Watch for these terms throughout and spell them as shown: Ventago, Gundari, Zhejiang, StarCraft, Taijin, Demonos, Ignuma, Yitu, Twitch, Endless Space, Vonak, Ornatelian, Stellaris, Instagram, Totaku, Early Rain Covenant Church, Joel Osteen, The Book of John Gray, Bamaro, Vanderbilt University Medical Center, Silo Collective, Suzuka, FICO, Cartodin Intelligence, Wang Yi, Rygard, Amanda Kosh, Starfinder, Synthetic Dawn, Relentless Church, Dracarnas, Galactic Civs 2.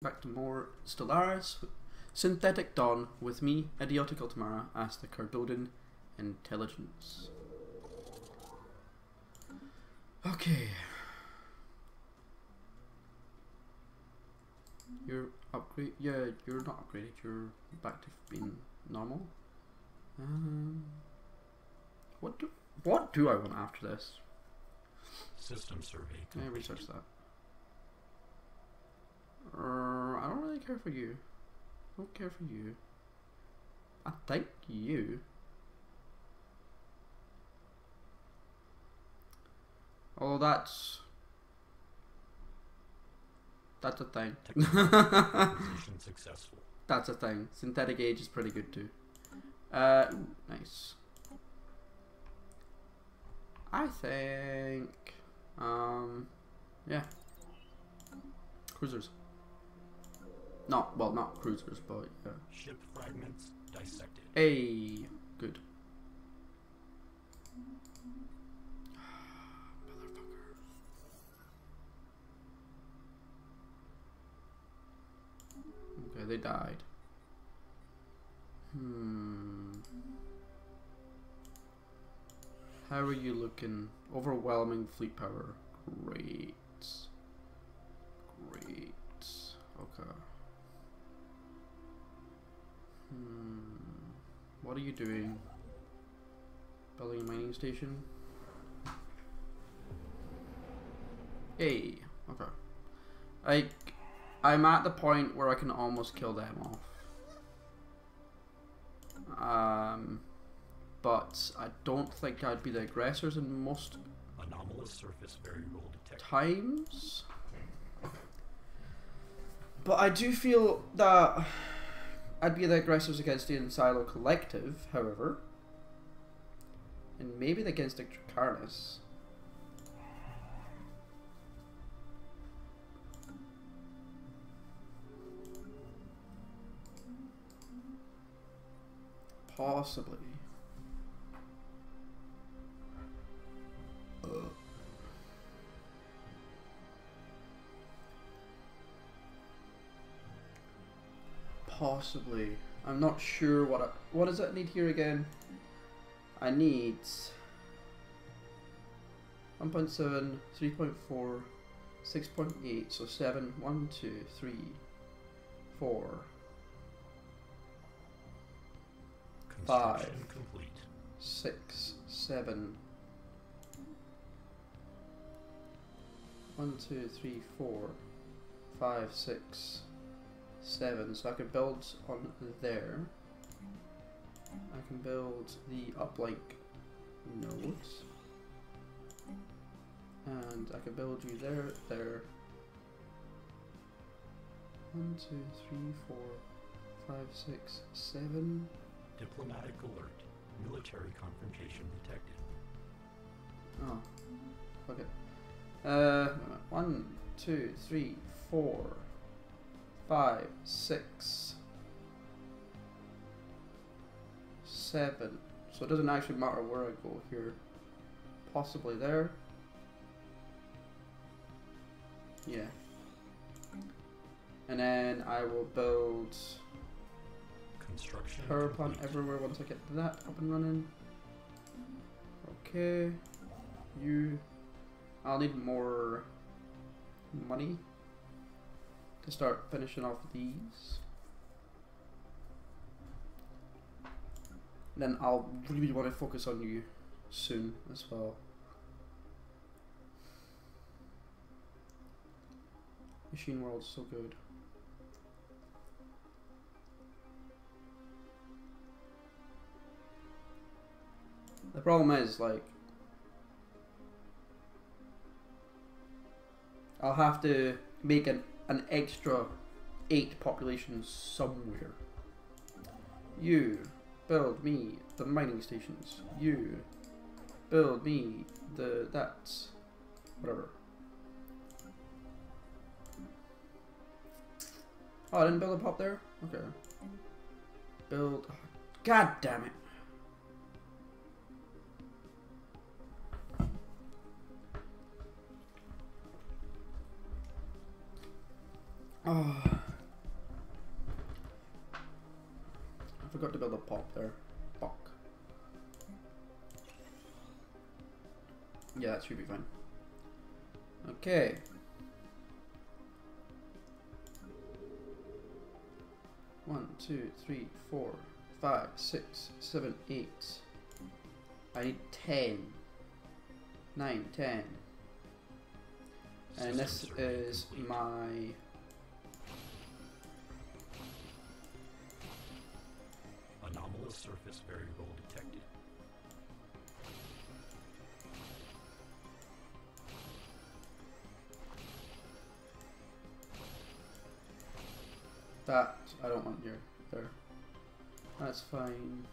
Back to more Stellaris, Synthetic Dawn, with me, Idiotical Tamara, as the Cartodin Intelligence. Okay. You're upgrade. Yeah, you're not upgraded, you're back to being normal. What do I want after this? System survey. Can I research that? I don't really care for you. I don't care for you. I think you. Oh, that's a thing. Successful. That's a thing. Synthetic age is pretty good too. Ooh, nice. I think. Yeah. Cruisers. Not cruisers, but yeah. Ship fragments dissected. Hey, good. Motherfucker. Okay, they died. How are you looking? Overwhelming fleet power. Great. Great. Okay. What are you doing? Building a mining station? Hey, okay. I'm at the point where I can almost kill them off. But I don't think I'd be the aggressors in most anomalous surface variable detected times. But I do feel that I'd be the aggressors against the Silo Collective, however. And maybe against the Dracarnas. Possibly. Possibly. I'm not sure what does that need here again? I need 1.7, 3.4, 6.8, so 7, 1, 2, 3, 4, 5, complete. 6, 7, 1, 2, 3, 4, 5, 6, 7, so I can build on there. I can build the uplink nodes, and I can build you there. 1, 2, 3, 4, 5, 6, 7. Diplomatic alert. Military confrontation detected. Oh, okay. 1, 2, 3, 4, 5, 6, 7. So it doesn't actually matter where I go here. Possibly there. Yeah. And then I will build construction power plant everywhere once I get that up and running. Okay. I'll need more money to start finishing off these. Then I'll really want to focus on you soon as well. Machine world's so good. The problem is, like, I'll have to make an extra 8 populations somewhere. You build me the mining stations. You build me whatever. Oh, I didn't build a pop there? Okay. Build. Oh, God damn it. Oh. forgot to build a pop there. Fuck. Yeah, that should be fine. Okay. One, two, three, four, five, six, seven, eight. I need 10. 9, 10. And this is my... anomalous surface variable detected. That I don't want here. There. That's fine.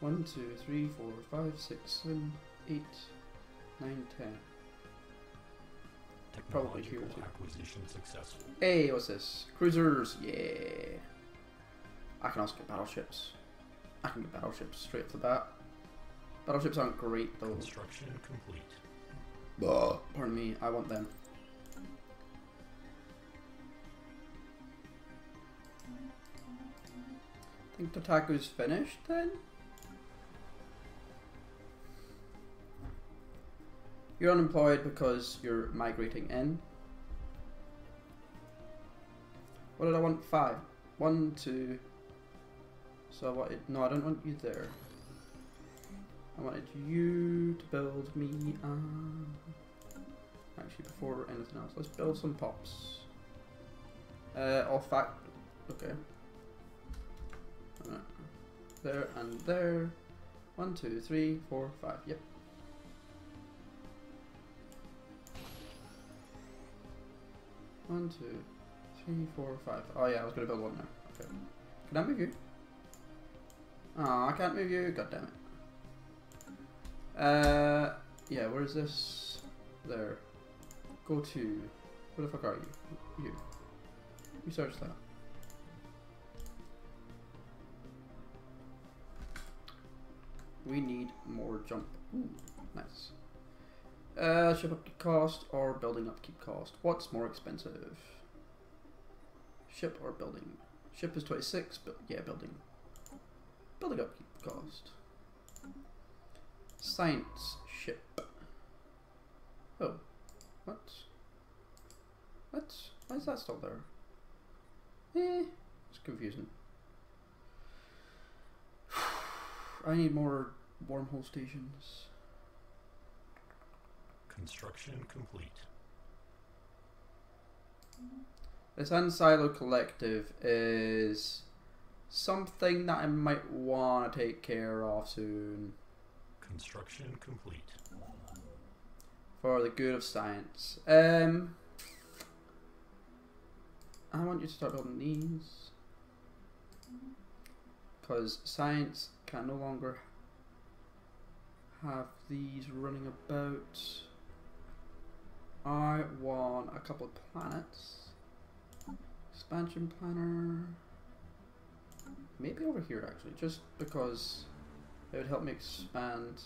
1, 2, 3, 4, 5, 6, 7, 8, 9, 10. Probably here too. Acquisition successful. Hey, what's this? Cruisers, yeah. I can also get battleships. I can get battleships straight off the bat. Battleships aren't great though. Construction complete. Bah, pardon me, I want them. I think Totaku's finished then? You're unemployed because you're migrating in. What did I want? 5. 1, 2. So I wanted... no, I don't want you there. I wanted you to build me... actually, before anything else, let's build some pops. All fact... okay. Alright. There and there. 1, 2, 3, 4, 5. Yep. One, two, three, four, five. Oh yeah, I was gonna build one now. Okay. Can I move you? Oh, I can't move you. God damn it. Yeah. Where is this? There. Go to. Where the fuck are you? You. You search that. We need more jump. Ooh, nice. Ship upkeep cost or building upkeep cost? What's more expensive? Ship or building? Ship is 26, but yeah, building. Building upkeep cost. Science ship. Oh. What? What? Why is that still there? Eh, it's confusing. I need more wormhole stations. Construction complete. This Silo Collective is something that I might want to take care of soon. Construction complete. For the good of science. I want you to start building these. Because science can no longer have these running about. I want a couple of planets. Expansion planner. Maybe over here actually, just because it would help me expand.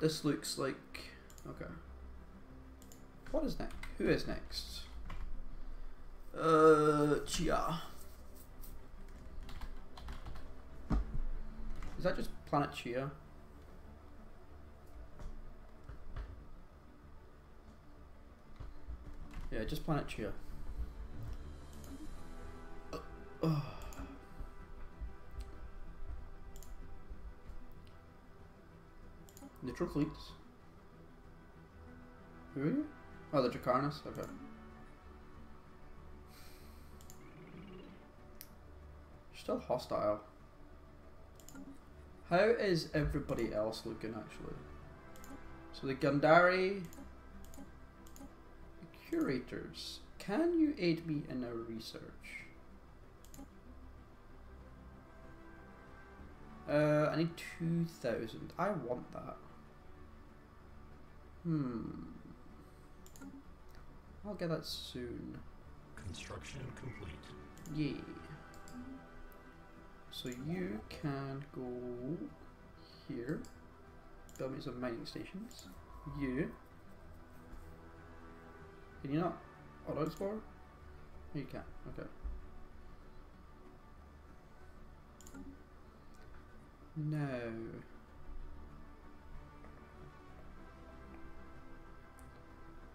This looks like... okay. What is next? Who is next? Chia. Is that just planet Chia? Yeah, just planet Chia. Neutral fleets. Who are you? Oh, the Dracarnas. Okay. Still hostile. How is everybody else looking, actually? So the Gundari... curators. Can you aid me in our research? I need 2,000. I want that. I'll get that soon. Construction complete. Yeah. So you can go here. buildings of mining stations. You. Can you not auto explore? You can, okay. No.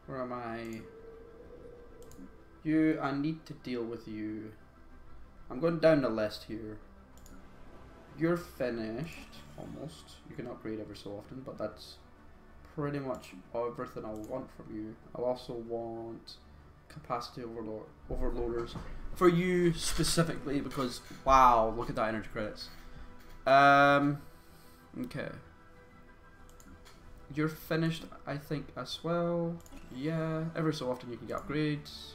Where am I? You, I need to deal with you. I'm going down the list here. You're finished, almost. You can upgrade every so often, but that's pretty much everything I want from you. I also want capacity overloaders for you specifically because, wow, look at that energy credits. Okay. You're finished, I think, as well. Yeah, every so often you can get upgrades.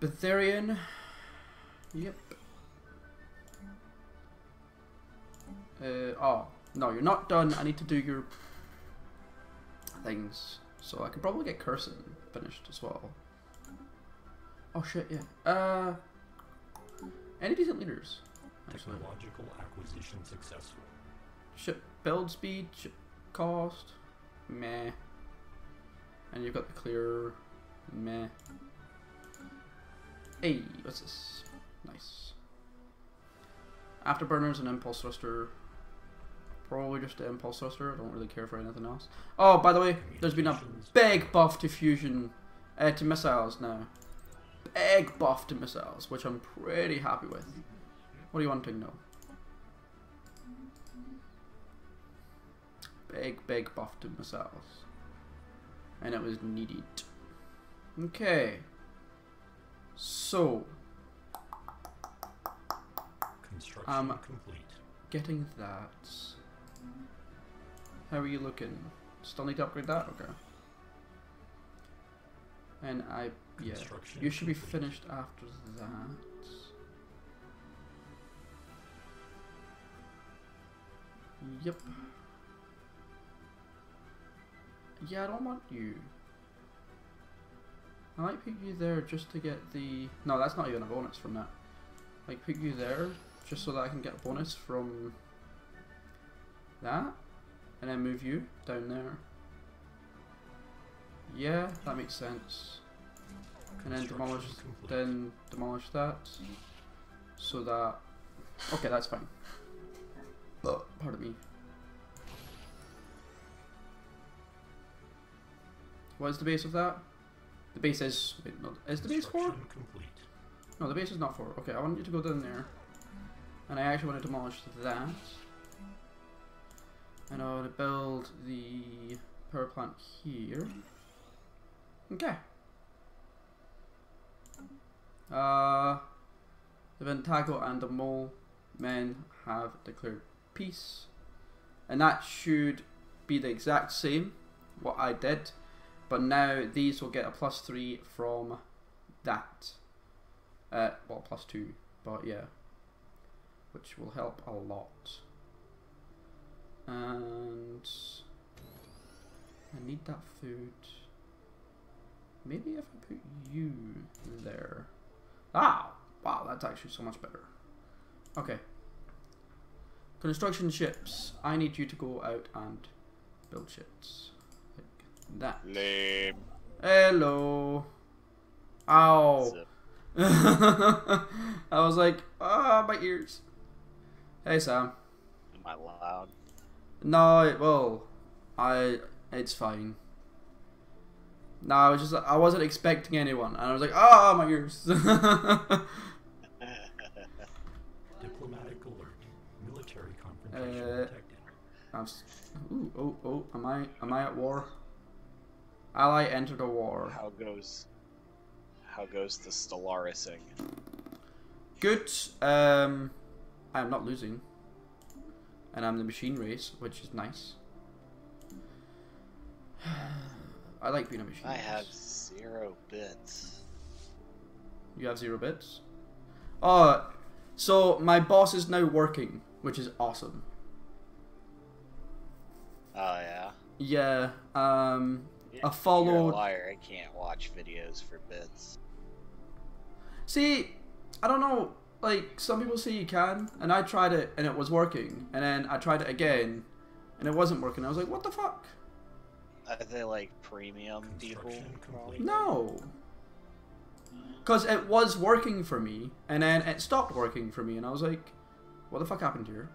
Betharian. Yep. Oh, no, you're not done. I need to do your things. So I could probably get Cursing finished as well. Oh, shit, yeah. Any decent leaders? Actually. Technological acquisition successful. Ship build speed, ship cost, meh. And you've got the clear, meh. Hey, what's this? Nice. Afterburners and impulse thruster. Probably just the impulse thruster. I don't really care for anything else. Oh, by the way, there's been a big buff to fusion, to missiles now. Big buff to missiles, which I'm pretty happy with. What do you want to know? Big buff to missiles. And it was needed. Okay. So. Construction complete. Getting that. How are you looking? Still need to upgrade that? Okay. And I. Yeah. You should be finished after that. Yep. Yeah, I don't want you. I might pick you there just to get the... No, that's not even a bonus from that. Like, pick you there just so that I can get a bonus from that. And then move you down there. Yeah, that makes sense. And then demolish, that. So that... Okay, that's fine. But, pardon me. What is the base of that? The base is... Wait, no, is the base 4? Complete. No, the base is not 4. Okay, I want you to go down there. And I actually want to demolish that. And I want to build the power plant here. Okay. The Ventago and the Mole men have declared peace. And that should be the exact same, what I did. But now these will get a +3 from that. Well, +2, but yeah. Which will help a lot. And I need that food. Maybe if I put you there. Ah, wow, that's actually so much better. Okay. Construction ships. I need you to go out and build ships. That. Lame. Hello. Ow. I was like, ah, oh, my ears. Hey, Sam. Am I loud? No, well, it's fine. No, I was just, I wasn't expecting anyone, and I was like, ah, oh, my ears. Diplomatic alert. Military confrontation detected. Ooh, oh, am I at war? Ally entered a war. How goes the Stellarising? Good. I'm not losing. And I'm the machine race, which is nice. I like being a machine race. I have 0 bits. You have 0 bits? Oh, so my boss is now working, which is awesome. Oh, yeah? Yeah, yeah, I followed. You're a liar. I can't watch videos for bits. See, I don't know. Like, some people say you can, and I tried it, and it was working. And then I tried it again, and it wasn't working. I was like, what the fuck? Are they like premium people? No. Because it was working for me, and then it stopped working for me, and I was like, what the fuck happened here?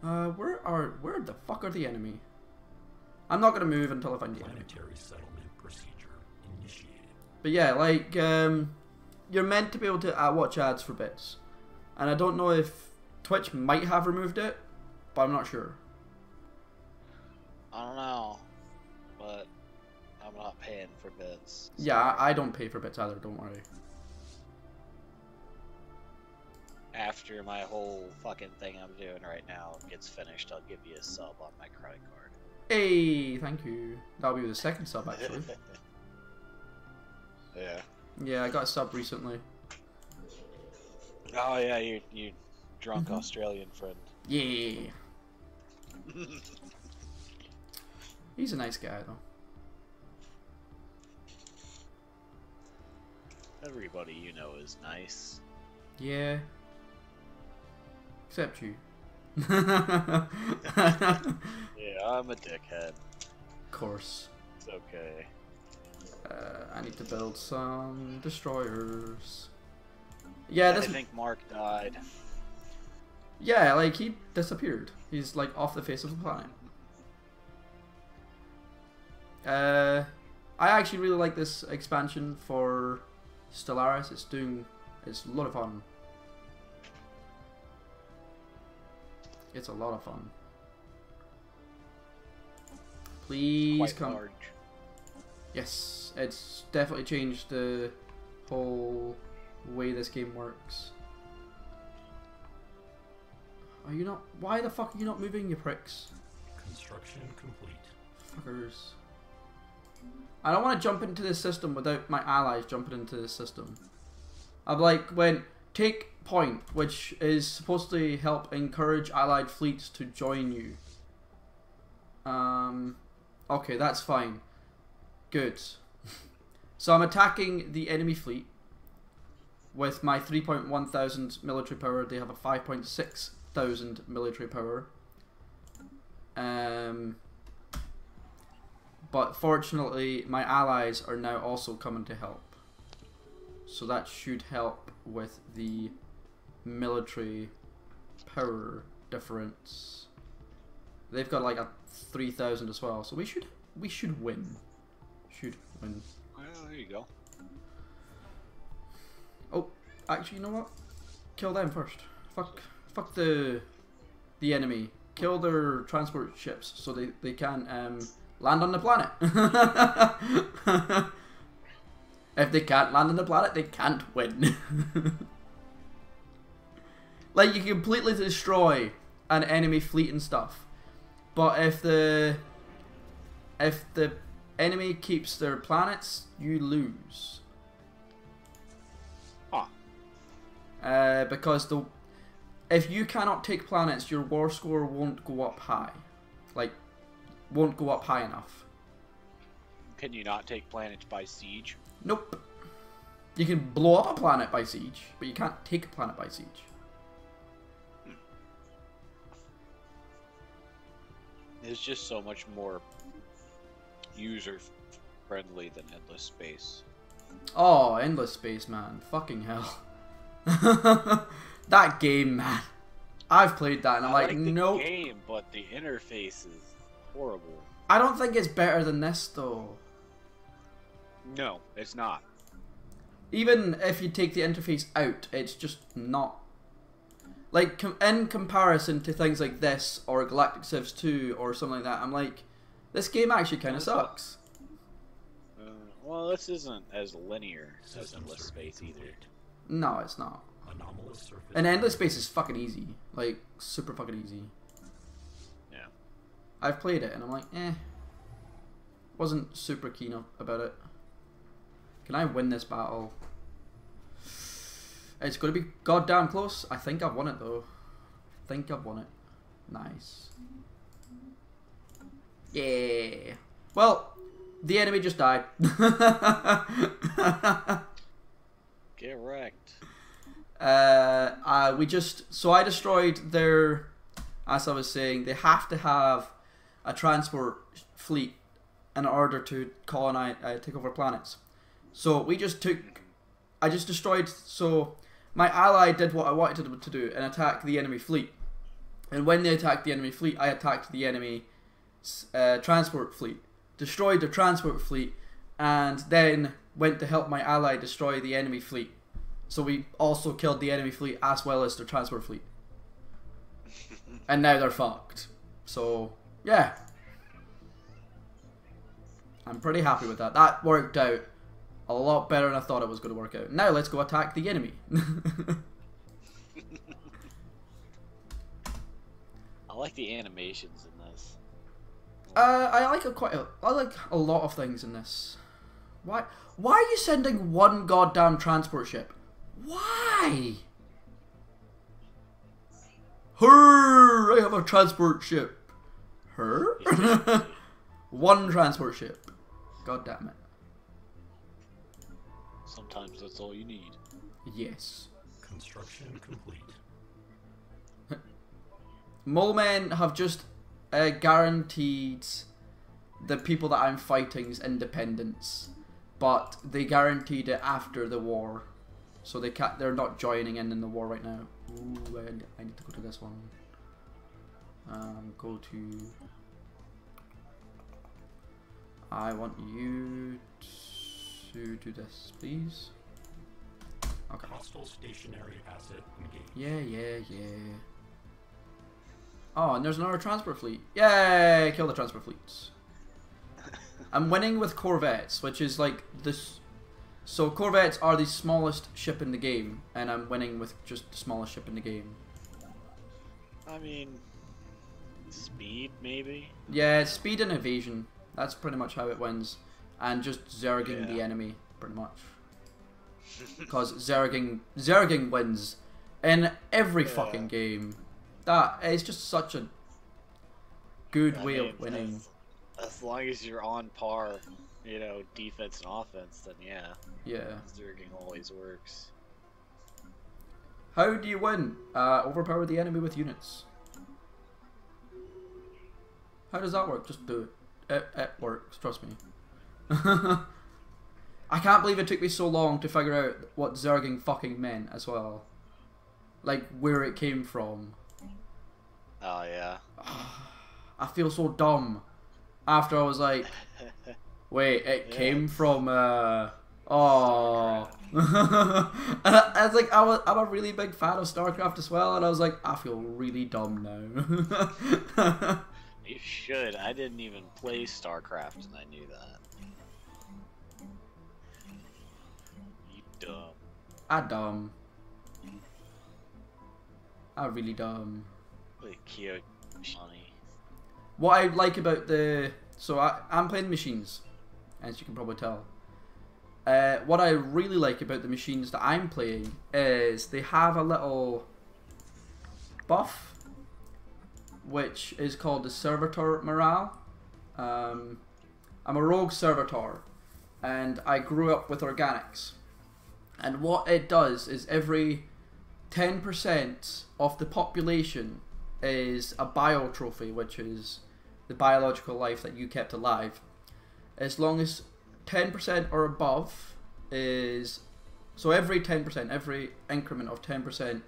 Where the fuck are the enemy? I'm not gonna move until I find the enemy. Settlement procedure initiated. But yeah, like, you're meant to be able to watch ads for bits. And I don't know if Twitch might have removed it, but I'm not sure. I don't know, but I'm not paying for bits. So. Yeah, I don't pay for bits either, don't worry. After my whole fucking thing I'm doing right now gets finished, I'll give you a sub on my credit card. Hey, thank you. That'll be the second sub, actually. Yeah. Yeah, I got a sub recently. Oh yeah, you drunk Australian friend. Yeah. He's a nice guy, though. Everybody you know is nice. Yeah. Except you. Yeah, I'm a dickhead. Of course. It's okay. I need to build some destroyers. Yeah, that's... I think Mark died. Yeah, like, he disappeared. He's, like, off the face of the planet. I actually really like this expansion for Stellaris. It's a lot of fun. It's a lot of fun. Please come. Large. Yes, it's definitely changed the whole way this game works. Are you not? Why the fuck are you not moving, you pricks? Construction complete. Fuckers. I don't want to jump into this system without my allies jumping into this system. I've like went take point, which is supposed to help encourage allied fleets to join you. Okay, that's fine. Good. So I'm attacking the enemy fleet with my 3,100 military power. They have a 5,600 military power. But fortunately, my allies are now also coming to help. So that should help with the military power difference. They've got like a 3,000 as well, so we should win. Should win. Well, there you go. Oh, actually, you know what? Kill them first. Fuck the enemy. Kill their transport ships so they can land on the planet. If they can't land on the planet, they can't win. Like, you completely destroy an enemy fleet and stuff, but if the enemy keeps their planets, you lose. Huh. Because if you cannot take planets, your war score won't go up high. Like, won't go up high enough. Can you not take planets by siege? Nope. You can blow up a planet by siege, but you can't take a planet by siege. It's just so much more user-friendly than Endless Space. Oh, Endless Space, man. Fucking hell. That game, man. I've played that and I'm like, nope. I like the game, but the interface is horrible. I don't think it's better than this, though. No, it's not. Even if you take the interface out, it's just not. Like, in comparison to things like this, or Galactic Civs 2, or something like that, I'm like, this game actually kind of sucks. Well, this isn't as linear as Endless Space either. No, it's not. Anomalous surface. And Endless Space is fucking easy. Like, super fucking easy. Yeah. I've played it, and I'm like, eh. Wasn't super keen about it. Can I win this battle? It's going to be goddamn close. I think I've won it, though. I think I've won it. Nice. Yeah. Well, the enemy just died. Get wrecked. I destroyed their as I was saying, they have to have a transport fleet in order to colonize, take over planets. So we just took, I just destroyed, so my ally did what I wanted him to do and attack the enemy fleet. And when they attacked the enemy fleet, I attacked the enemy transport fleet, destroyed the transport fleet, and then went to help my ally destroy the enemy fleet. So we also killed the enemy fleet as well as their transport fleet. And now they're fucked. So, yeah. I'm pretty happy with that. That worked out a lot better than I thought it was going to work out. Now let's go attack the enemy. I like the animations in this. I like I like a lot of things in this. Why are you sending one goddamn transport ship? Why? Her, I have a transport ship. Her? One transport ship. God damn it. Sometimes that's all you need. Yes. Construction complete. Mole men have just guaranteed the people that I'm fighting's independence, but they guaranteed it after the war, so they can't, they're not joining in the war right now. Ooh, I need to go to this one. Go to. I want you to do this, please. Okay. Hostile stationary asset engaged. Yeah. Oh, and there's another transport fleet. Yay! Kill the transport fleets. I'm winning with corvettes, which is like this. So corvettes are the smallest ship in the game, and I'm winning with just the smallest ship in the game. I mean, speed maybe? Yeah, speed and evasion. That's pretty much how it wins. And just zerging the enemy, pretty much. Because zerging wins in every fucking game. That is just such a good way of winning. As long as you're on par, you know, defense and offense, then yeah. Yeah. Zerging always works. How do you win? Overpower the enemy with units. How does that work? Just do it. It works, trust me. I can't believe it took me so long to figure out what zerging fucking meant as well. Like, where it came from. Oh, yeah. I feel so dumb. After I was like, wait, it came from, oh. I was like, I'm a really big fan of StarCraft as well, and I was like, I feel really dumb now. You should. I didn't even play StarCraft, and I knew that. You dumb. I really dumb. Like cute, funny. What I like about the... So I'm playing machines, as you can probably tell. What I really like about the machines that I'm playing is they have a little buff, which is called the Servitor Morale. I'm a rogue servitor, and I grew up with organics. And what it does is every 10% of the population is a bio trophy, which is the biological life that you kept alive. As long as 10% or above is, so every 10%, every increment of 10%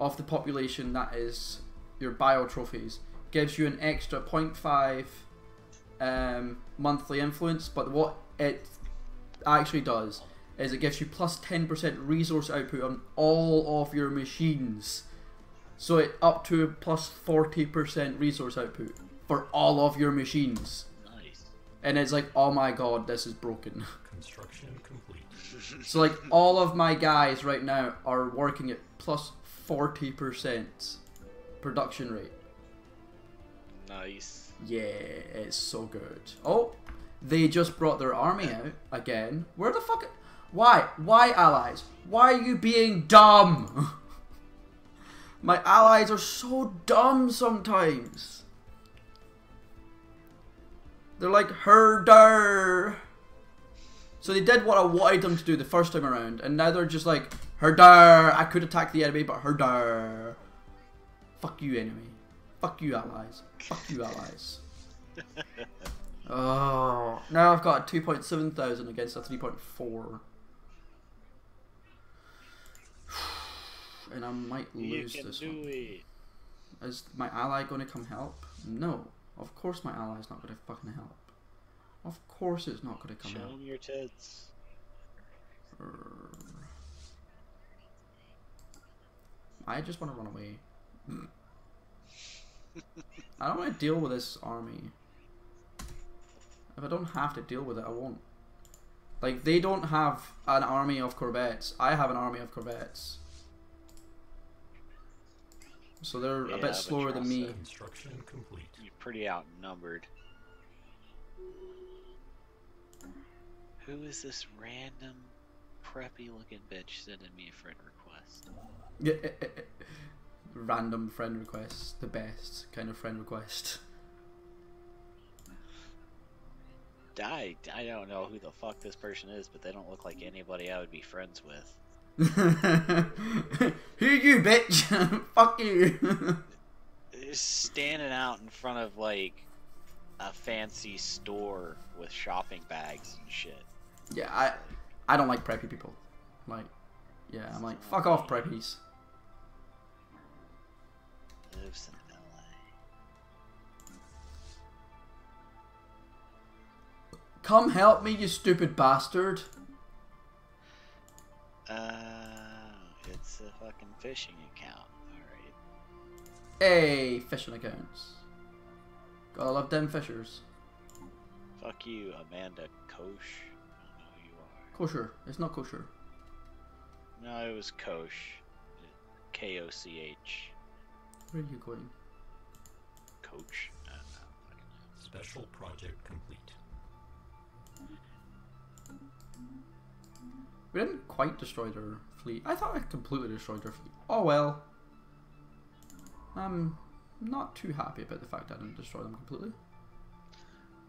of the population that is your bio trophies gives you an extra 0.5 monthly influence. But what it actually does is it gives you plus 10% resource output on all of your machines. So it up to plus 40% resource output for all of your machines. Nice. And it's like, oh my god, this is broken. Construction complete. So like all of my guys right now are working at plus 40% production rate. Nice. Yeah, it's so good. Oh, they just brought their army out again. Where the fuck? Why? Why allies? Why are you being dumb? My allies are so dumb sometimes. They're like, herder. So they did what I wanted them to do the first time around, and now they're just like, herder. I could attack the enemy, but herder. Fuck you, enemy. Fuck you, allies. Fuck you, allies. Oh, now I've got 2,700 against a 3,400. And I might lose this one. It. Is my ally going to come help? No. Of course my ally's not going to fucking help. Of course it's not going to come help. Show them your tits. I just want to run away. I don't want to deal with this army. If I don't have to deal with it, I won't. Like, they don't have an army of corvettes. I have an army of corvettes. So they're a bit slower than me. Construction complete. You're pretty outnumbered. Who is this random preppy looking bitch sending me a friend request? Yeah, random friend request. The best kind of friend request. I don't know who the fuck this person is, but they don't look like anybody I would be friends with. Who you, bitch? Fuck you. Standing out in front of like a fancy store with shopping bags and shit. Yeah, I don't like preppy people. Like, yeah, I'm like, fuck off, preppies. Lives in LA. Come help me, you stupid bastard. It's a fucking fishing account, alright. Hey, fishing accounts. Gotta love them fishers. Fuck you, Amanda Kosh. I don't know who you are. Kosher. It's not kosher. No, it was Kosh. K-O-C-H. Where are you going? Coach? I don't know. Special project complete. We didn't quite destroy their fleet. I thought I completely destroyed their fleet. Oh well. I'm not too happy about the fact that I didn't destroy them completely.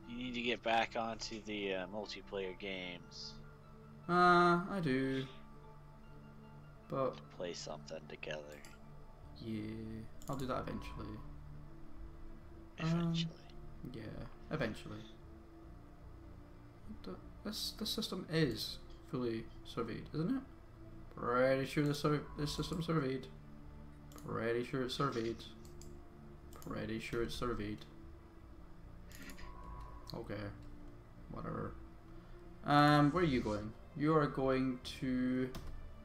You need to get back onto the multiplayer games. I do. But to play something together. Yeah, I'll do that eventually. Eventually. Yeah, eventually. This system is fully surveyed, isn't it? Pretty sure this system surveyed. Pretty sure it's surveyed. Pretty sure it's surveyed. Okay, whatever. Where are you going? You are going to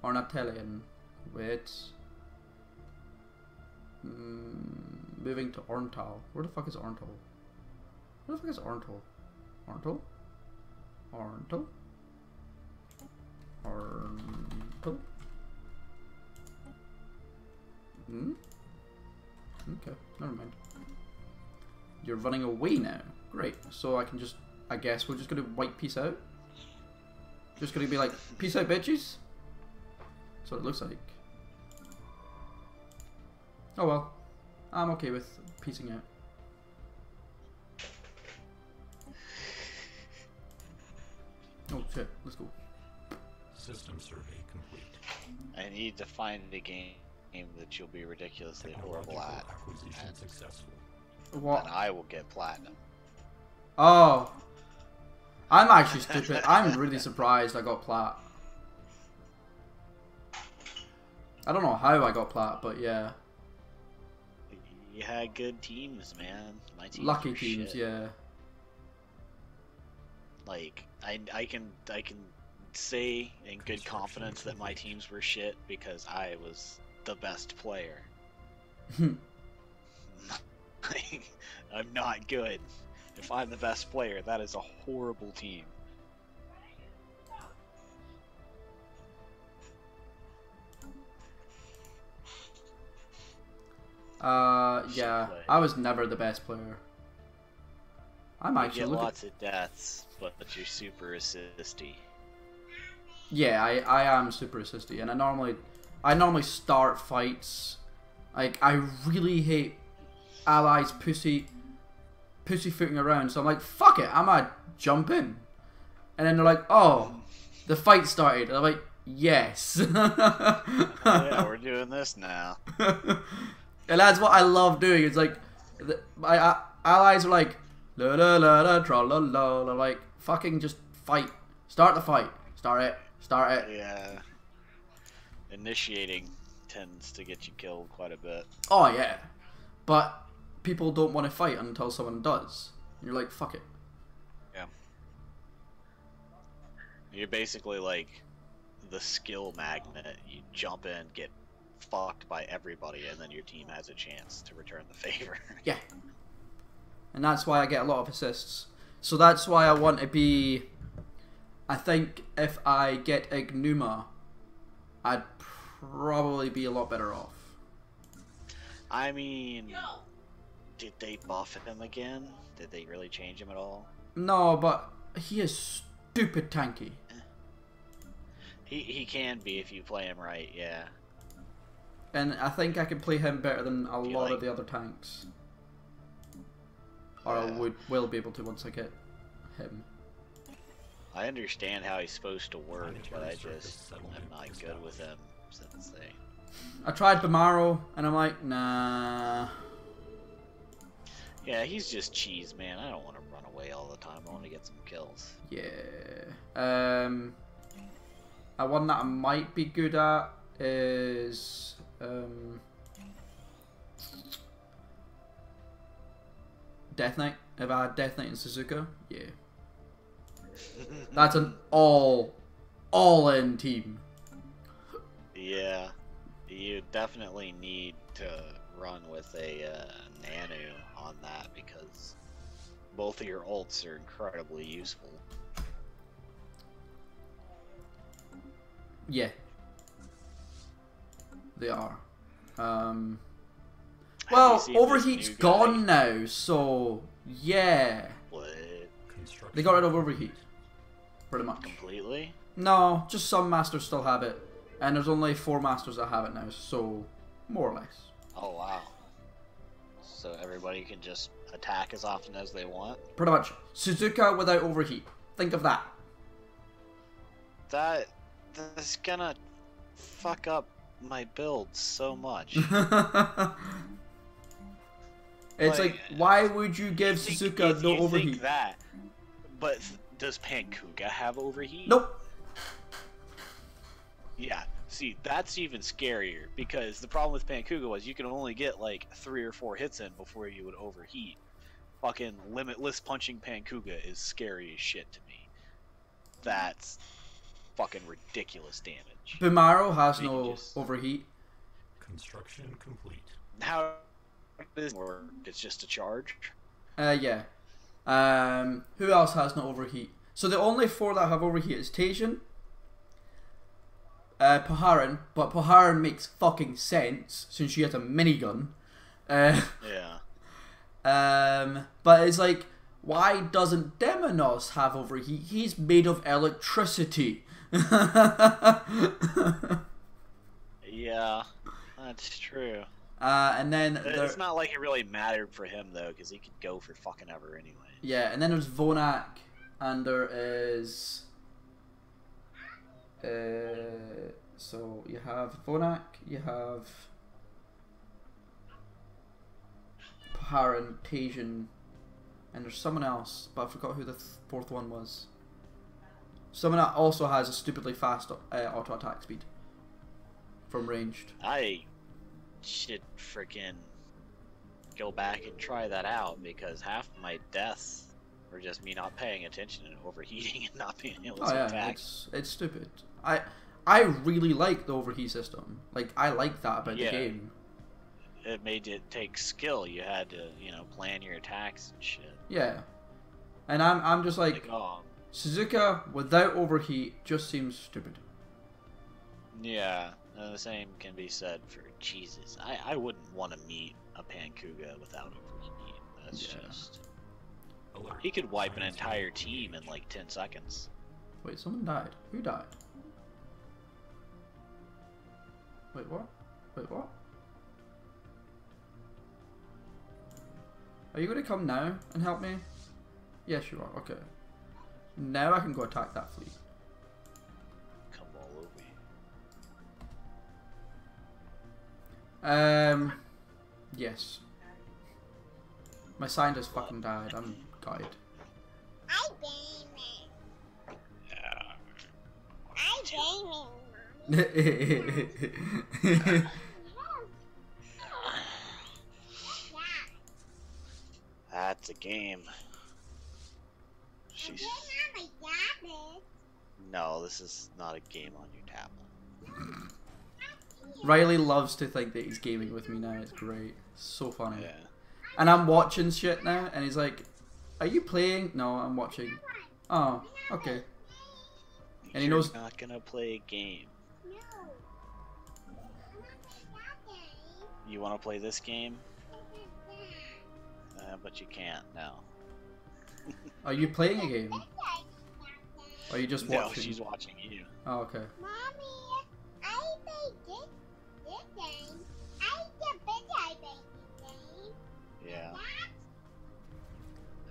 Ornatelian. Wait. Moving to Orntal. Where the fuck is Orntal? Where the fuck is Orntal? Orntal? Orntal? Orntal? Hmm? Okay, never mind. You're running away now. Great. So I can just, I guess we're just gonna wipe peace out. Just gonna be like, peace out, bitches. That's what it looks like. Oh well. I'm okay with piecing out. Oh shit, let's go. System survey complete. I need to find the game that you'll be ridiculously horrible at. And successful. What? And I will get platinum. Oh. I'm actually stupid. I'm really surprised I got plat. I don't know how I got plat, but yeah. You had good teams, man. My teams lucky teams, shit. Yeah. Like, I can say in good confidence that my teams were shit because I was the best player. I'm not good. If I'm the best player, that is a horrible team. Yeah, I was never the best player. I'm actually looking... lots of deaths, but you're super assisty. Yeah, I am super assisty, and I normally start fights. Like, I really hate allies pussyfooting around, so I'm like, fuck it, I'm gonna jump in. And then they're like, oh, the fight started. And I'm like, yes. Yeah, we're doing this now. And that's what I love doing. It's like, My allies are like, la la la la, tra la la la, like, fucking just fight. Start the fight. Start it. Start it. Yeah. Initiating tends to get you killed quite a bit. Oh, yeah. But people don't want to fight until someone does. And you're like, fuck it. Yeah. You're basically like the skill magnet. You jump in, get fucked by everybody, and then your team has a chance to return the favor. Yeah. And that's why I get a lot of assists. So that's why I want to be... I think if I get Ignuma, I'd probably be a lot better off. I mean... Yo! Did they buff him again? Did they really change him at all? No, but he is stupid tanky. He can be if you play him right, yeah. And I think I can play him better than a lot of the other tanks. Or I will be able to once I get him. I understand how he's supposed to work, but I just am not good with him since they... I tried Bamaro, and I'm like, nah. Yeah, he's just cheese, man. I don't want to run away all the time. I want to get some kills. Yeah. One that I might be good at is... Death Knight. If I had Death Knight and Suzuka, yeah. That's an all-in team. Yeah. You definitely need to run with a Nanu on that because both of your ults are incredibly useful. Yeah. They are. Well, Overheat's gone now, so yeah. What? They got rid of Overheat. Pretty much. Completely? No, just some masters still have it. And there's only 4 masters that have it now, so more or less. Oh, wow. So everybody can just attack as often as they want? Pretty much. Suzuka without Overheat. Think of that. That's gonna fuck up my build so much. It's like, why would you give Suzuka no Overheat? Think that, but does Pankuga have Overheat? Nope. Yeah, see, that's even scarier, because the problem with Pankuga was you can only get, like, 3 or 4 hits in before you would overheat. Fucking limitless punching Pankuga is scary as shit to me. That's fucking ridiculous damage. Bumaro has no overheat. Construction complete. How... or it's just a charge. Yeah. Who else has no overheat? So the only 4 that have overheat is Taijin, Paharin, but Paharin makes fucking sense since she has a minigun. Yeah. But it's like, why doesn't Demonos have overheat? He's made of electricity. Yeah, that's true. And then it's not like it really mattered for him though, because he could go for fucking ever anyway. Yeah, and then there's Vonak, and there is. So you have Vonak, you have Paharin, Taijin, and there's someone else, but I forgot who the 4th one was. Someone that also has a stupidly fast auto attack speed from ranged. I should freaking go back and try that out because half my deaths were just me not paying attention and overheating and not being able to attack. It's stupid. I really like the overheat system. Like, I like that about the game. It made it take skill. You had to, you know, plan your attacks and shit. Yeah. And I'm just like, Suzuka without overheat just seems stupid. Yeah. The same can be said for Jesus. I wouldn't want to meet a Pankuga without overheat. That's just... Alert. He could wipe an entire team in like 10 seconds. Wait, someone died. Who died? Wait, what? Wait, what? Are you going to come now and help me? Yes, you are. Okay. Now I can go attack that fleet. Yes. My sign just fucking died. I'm gutted. I gaming. That's a game. She's... No, this is not a game on your tablet. Riley loves to think that he's gaming with me now. It's great. It's so funny. Yeah. And I'm watching shit now, and he's like, "Are you playing?" No, I'm watching. Oh, okay. And he knows I'm not gonna play a game. No. I'm not playing that game. You want to play this game? But you can't now. Are you playing a game? Or are you just watching? No, she's watching you. Oh, okay. Mommy, I play this game. I get better game. Yeah.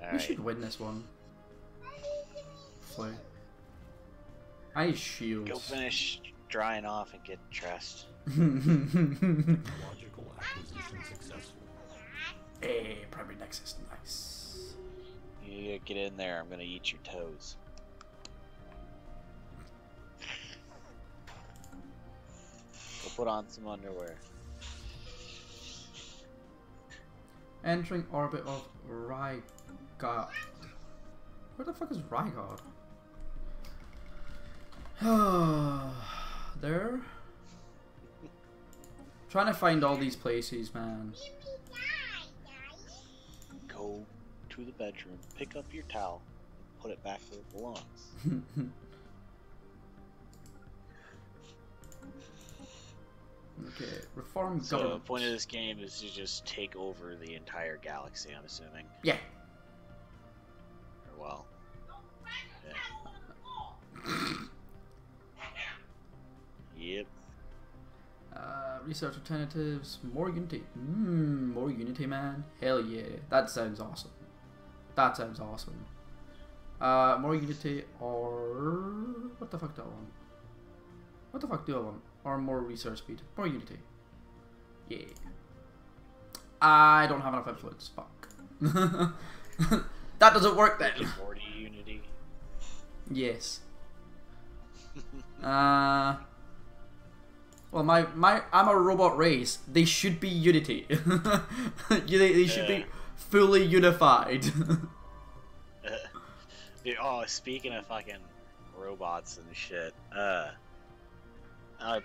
All right. Should win this one. Play. I need shields. Go finish drying off and get dressed. Logical acquisition successful. Hey, primary nexus, nice. You get in there, I'm gonna eat your toes. We'll put on some underwear. Entering orbit of Rygard. Where the fuck is Rygard? There. Trying to find all these places, man. Go to the bedroom, pick up your towel, and put it back where it belongs. Okay, reform so government. The point of this game is to just take over the entire galaxy, I'm assuming. Yeah. Or well. Yeah. Yep. Research alternatives, more Unity. Mmm, more Unity, man. Hell yeah. That sounds awesome. That sounds awesome. More Unity or... What the fuck do I want? What the fuck do I want? Or more research speed. More Unity. Yeah. I don't have enough influence. Fuck. That doesn't work then. 40 Unity. Yes. Well, I'm a robot race. They should be Unity. They should be fully unified. Dude, oh, speaking of fucking robots and shit, our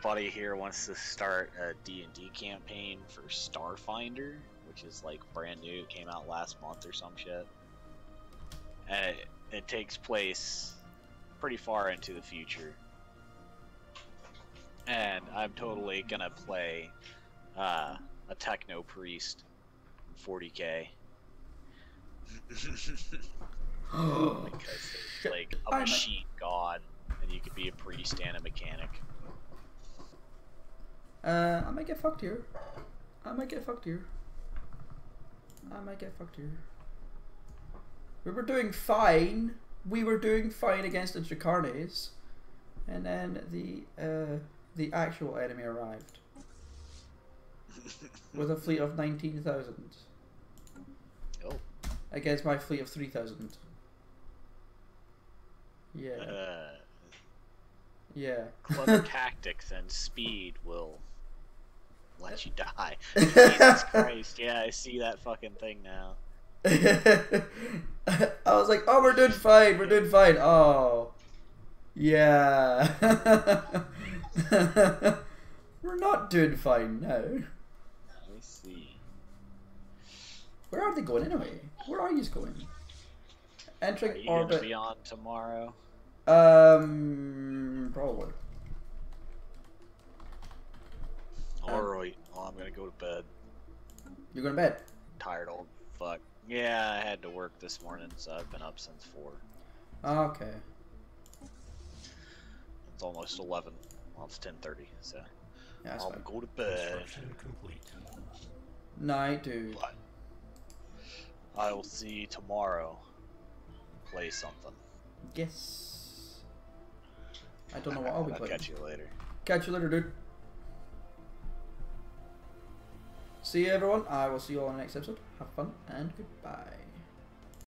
buddy here wants to start a D&D campaign for Starfinder, which is like brand new. It came out last month or some shit. And it takes place pretty far into the future. And I'm totally gonna play a techno priest in 40K. Oh, because there's like a machine god, and you could be a priest and a mechanic. I might get fucked here. I might get fucked here. I might get fucked here. We were doing fine. We were doing fine against the Dracarnas, and then the actual enemy arrived with a fleet of 19,000 against my fleet of 3,000. Yeah. Yeah. Clever tactics and speed will let you die. Jesus Christ! Yeah, I see that fucking thing now. I was like, "Oh, we're doing fine. We're doing fine." Oh, yeah. We're not doing fine now. I see. Where are they going anyway? Where are you going? Entering orbit. Are you going to be on tomorrow? Probably. Alright, well, I'm gonna go to bed. You're going to bed? Tired old fuck. Yeah, I had to work this morning, so I've been up since 4. Okay. It's almost 11. Well, it's 10:30, so yeah, I'll fine. Go to bed. Night, dude. But I will see you tomorrow. Play something. Yes. I don't know what I'll be playing. Catch you later. Catch you later, dude. See you, everyone. I will see you all in the next episode. Have fun and goodbye.